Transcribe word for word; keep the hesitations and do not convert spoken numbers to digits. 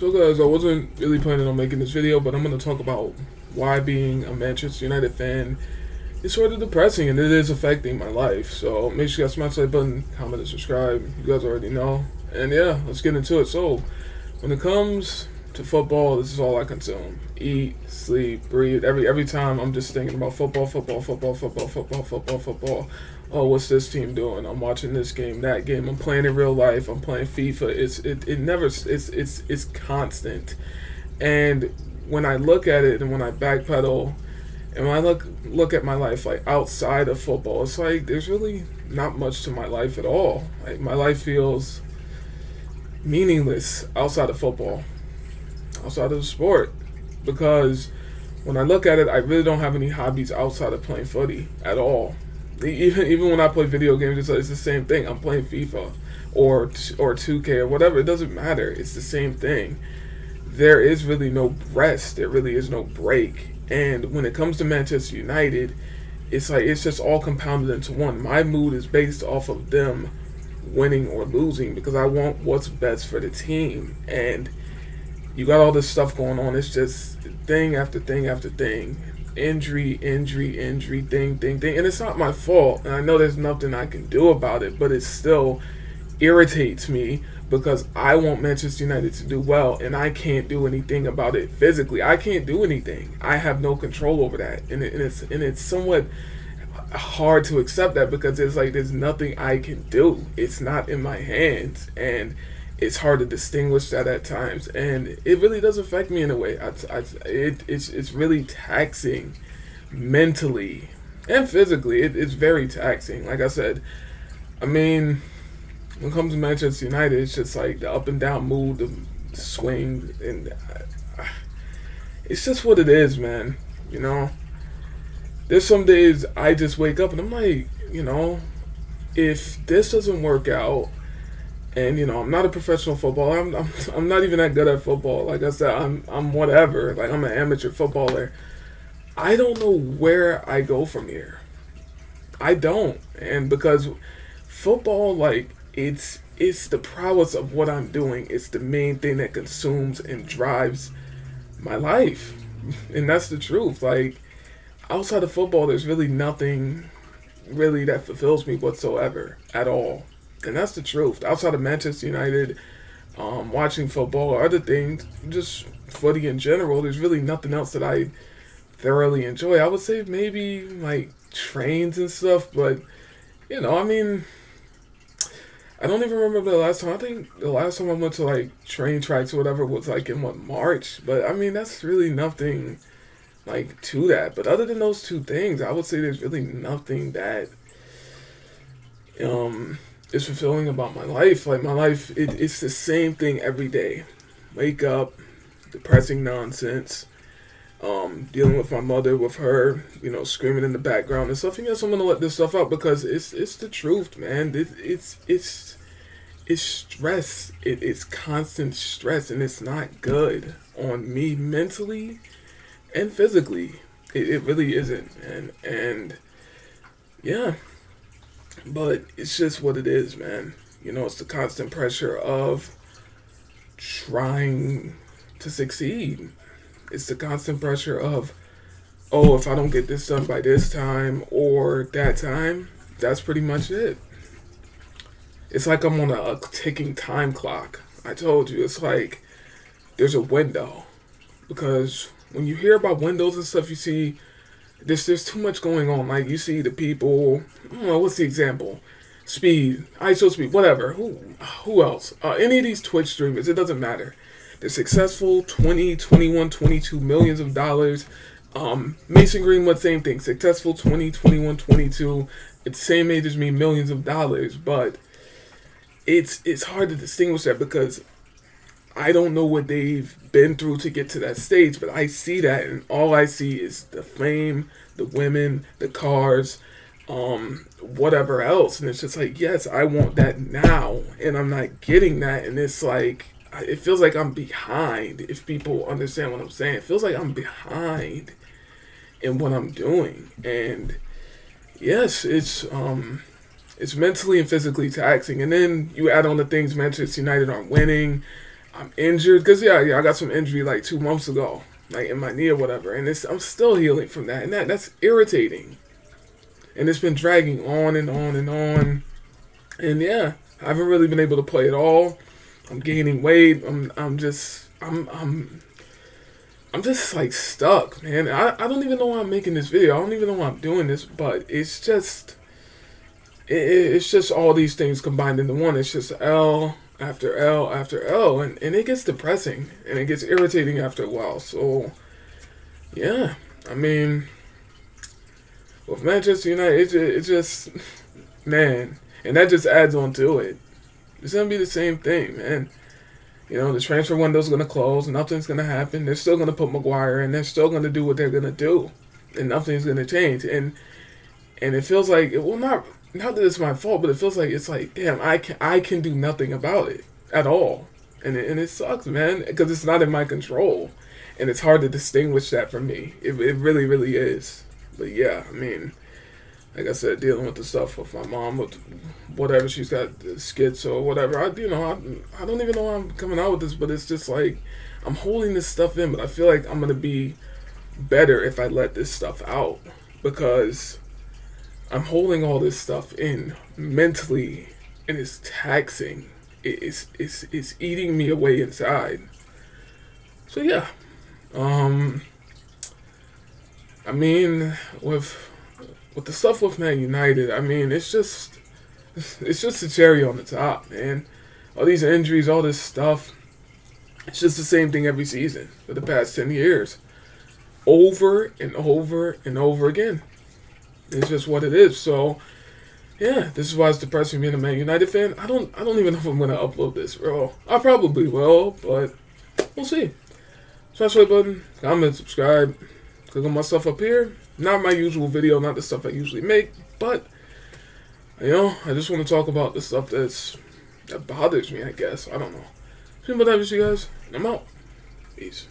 So guys, I wasn't really planning on making this video, but I'm going to talk about why being a Manchester United fan is sort of depressing, and it is affecting my life. So make sure you guys smash that button, comment, and subscribe. You guys already know. And yeah, let's get into it. So when it comes to football, this is all I consume. Eat, sleep, breathe. Every every time I'm just thinking about football, football, football, football, football, football, football. Oh, what's this team doing? I'm watching this game, that game. I'm playing in real life. I'm playing FIFA. It's it, it never it's it's it's constant. And when I look at it and when I backpedal and when I look look at my life like outside of football, it's like there's really not much to my life at all. Like my life feels meaningless outside of football, outside of the sport, because when I look at it, I really don't have any hobbies outside of playing footy at all. Even even when I play video games, it's, it's the same thing. I'm playing FIFA or or two K or whatever. It doesn't matter. It's the same thing. There is really no rest. There really is no break. And when it comes to Manchester United, it's like it's just all compounded into one. My mood is based off of them winning or losing because I want what's best for the team. And you got all this stuff going on. It's just thing after thing after thing. Injury, injury, injury, thing, thing, thing. And it's not my fault. And I know there's nothing I can do about it, but it still irritates me because I want Manchester United to do well, and I can't do anything about it physically. I can't do anything. I have no control over that. And, it, and, it's, and it's somewhat hard to accept that because it's like there's nothing I can do. It's not in my hands. And it's hard to distinguish that at times, and it really does affect me in a way. I, I, it, it's, it's really taxing mentally and physically. It, it's very taxing. Like I said, I mean, when it comes to Manchester United, it's just like the up and down mood, the swing, and I, I, it's just what it is, man. You know, there's some days I just wake up and I'm like, you know, if this doesn't work out, and you know, I'm not a professional footballer. I'm, I'm I'm not even that good at football. Like I said, I'm I'm whatever. Like I'm an amateur footballer. I don't know where I go from here. I don't, and because football, like it's it's the prowess of what I'm doing. It's the main thing that consumes and drives my life, and that's the truth. Like outside of football, there's really nothing really that fulfills me whatsoever at all. And that's the truth. Outside of Manchester United, um, watching football or other things, just footy in general, there's really nothing else that I thoroughly enjoy. I would say maybe, like, trains and stuff, but, you know, I mean, I don't even remember the last time. I think the last time I went to, like, train tracks or whatever was, like, in, what, March? But, I mean, that's really nothing, like, to that. But other than those two things, I would say there's really nothing that, um... it's fulfilling about my life. Like my life, it, it's the same thing every day. Wake up, depressing nonsense, um, dealing with my mother, with her, you know, screaming in the background and stuff. And yes, I'm gonna let this stuff out because it's it's the truth, man. It, it's it's it's stress. It, it's constant stress, and it's not good on me mentally and physically. It, it really isn't, and and yeah. But it's just what it is, man. You know, it's the constant pressure of trying to succeed. It's the constant pressure of, oh, if I don't get this done by this time or that time, that's pretty much it. It's like I'm on a, a ticking time clock. I told you, it's like there's a window. Because when you hear about windows and stuff, you see There's, there's too much going on. Like, you see the people, oh, what's the example? Speed, I S O Speed, whatever. Who who else? Uh, any of these Twitch streamers, it doesn't matter. They're successful, twenty, twenty-one, twenty-two millions of dollars. Um, Mason Greenwood, same thing. Successful, twenty, twenty-one, twenty-two. It's the same age as me, millions of dollars. But it's it's hard to distinguish that because I don't know what they've been through to get to that stage, but I see that, and all I see is the fame, the women, the cars, um, whatever else. And it's just like, yes, I want that now, and I'm not getting that. And it's like, it feels like I'm behind, if people understand what I'm saying. It feels like I'm behind in what I'm doing. And yes, it's um, it's mentally and physically taxing. And then you add on the things Manchester United aren't winning. I'm injured because yeah, yeah, I got some injury like two months ago, like in my knee or whatever, and it's I'm still healing from that, and that that's irritating, and it's been dragging on and on and on, and yeah, I haven't really been able to play at all. I'm gaining weight. I'm I'm just I'm I'm I'm just like stuck, man. I I don't even know why I'm making this video. I don't even know why I'm doing this, but it's just it, it's just all these things combined into one. It's just L after L after L, and, and it gets depressing, and it gets irritating after a while. So, yeah, I mean, with Manchester United, it's it just, man, and that just adds on to it. It's going to be the same thing, man. You know, the transfer window's going to close, nothing's going to happen, they're still going to put Maguire in, they're still going to do what they're going to do, and nothing's going to change, and and it feels like, well, not... not that it's my fault, but it feels like it's like, damn, I can, I can do nothing about it at all. And it, and it sucks, man, because it's not in my control. And it's hard to distinguish that from me. It, it really, really is. But yeah, I mean, like I said, dealing with the stuff with my mom, with whatever, she's got skits or whatever. I, you know, I, I don't even know why I'm coming out with this, but it's just like, I'm holding this stuff in, but I feel like I'm going to be better if I let this stuff out. Because I'm holding all this stuff in mentally, and it's taxing. It's it's it's eating me away inside. So yeah, um, I mean, with with the stuff with Man United, I mean, it's just it's just the cherry on the top, man. All these injuries, all this stuff. It's just the same thing every season for the past ten years, over and over and over again. It's just what it is. So, yeah, this is why it's depressing being a Man United fan. I don't, I don't even know if I'm gonna upload this, bro. I probably will, but we'll see. Smash the like button, comment, subscribe, click on my stuff up here. Not my usual video, not the stuff I usually make, but you know, I just want to talk about the stuff that's that bothers me. I guess I don't know. See what happens, you guys. I'm out. Peace.